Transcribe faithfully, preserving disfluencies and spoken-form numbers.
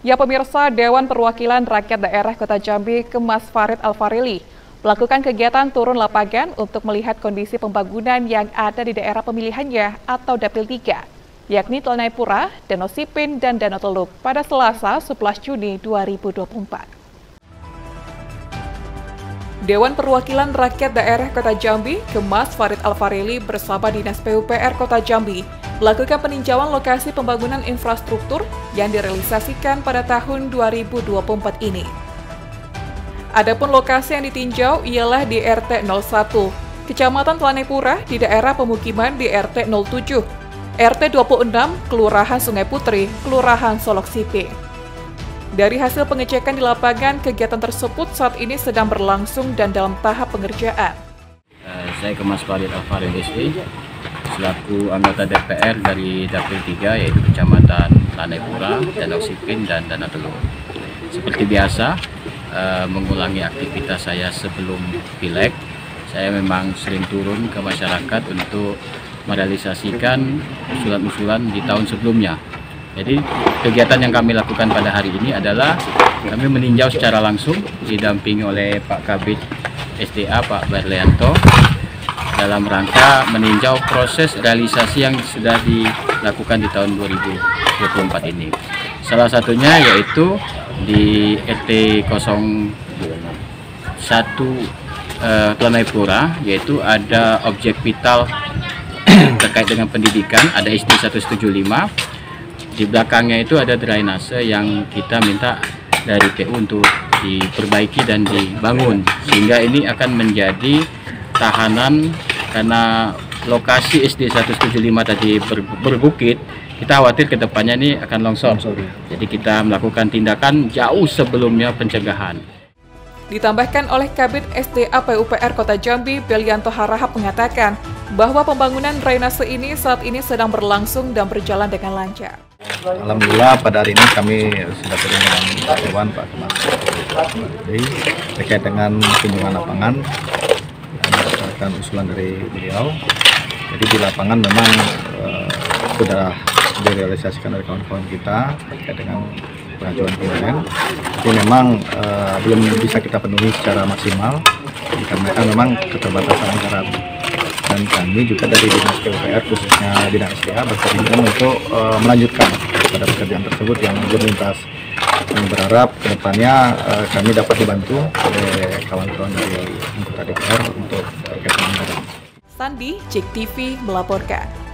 Ya pemirsa, Dewan Perwakilan Rakyat Daerah Kota Jambi Kemas Farid Alfareli melakukan kegiatan turun lapangan untuk melihat kondisi pembangunan yang ada di daerah pemilihannya atau Dapil tiga, yakni Telanaipura, Danau Sipin, dan Danau Teluk pada Selasa sebelas Juni dua ribu dua puluh empat. Dewan Perwakilan Rakyat Daerah Kota Jambi, Kemas Farid Alfareli bersama Dinas P U P R Kota Jambi melakukan peninjauan lokasi pembangunan infrastruktur yang direalisasikan pada tahun dua ribu dua puluh empat ini. Adapun lokasi yang ditinjau ialah di R T nol satu, Kecamatan Planepura di daerah pemukiman di R T nol tujuh, R T dua puluh enam, Kelurahan Sungai Putri, Kelurahan Solok Sipin. Dari hasil pengecekan di lapangan, kegiatan tersebut saat ini sedang berlangsung dan dalam tahap pengerjaan. Saya Kemas Farid Alfareli, selaku anggota D P R dari Dapil tiga, yaitu Kecamatan Planepura, Danau Sipin, dan Danau Telur. Seperti biasa, mengulangi aktivitas saya sebelum Pileg, saya memang sering turun ke masyarakat untuk merealisasikan usulan-usulan di tahun sebelumnya. Jadi kegiatan yang kami lakukan pada hari ini adalah kami meninjau secara langsung didampingi oleh Pak Kabid S D A, Pak Barlianto, dalam rangka meninjau proses realisasi yang sudah dilakukan di tahun dua ribu dua puluh empat ini. Salah satunya yaitu di R T nol satu Planepura, yaitu ada objek vital terkait dengan pendidikan, ada S D seratus tujuh puluh lima. Di belakangnya itu ada drainase yang kita minta dari P U untuk diperbaiki dan dibangun, sehingga ini akan menjadi tahanan karena lokasi S D seratus tujuh puluh lima tadi berbukit. Kita khawatir kedepannya ini akan longsor, jadi kita melakukan tindakan jauh sebelumnya pencegahan. Ditambahkan oleh Kabid S D A P U P R Kota Jambi, Barlianto Harahap mengatakan bahwa pembangunan drainase ini saat ini sedang berlangsung dan berjalan dengan lancar. Alhamdulillah pada hari ini kami sudah turun dengan Pak Dewan, Pak Kemas, terkait dengan kunjungan lapangan dan berdasarkan usulan dari beliau. Jadi di lapangan memang eh, sudah direalisasikan dari kawan-kawan kita terkait dengan pengajuan P N. Jadi memang eh, belum bisa kita penuhi secara maksimal dikarenakan memang keterbatasan anggaran. Dan kami juga dari Dinas P U P R, khususnya Dinas S D A, berkomitmen untuk uh, melanjutkan pada pekerjaan tersebut yang berlintas. Kami berharap kedepannya uh, kami dapat dibantu oleh kawan-kawan dari anggota D P R untuk berkaitan dengan. Sandi, Jek T V melaporkan.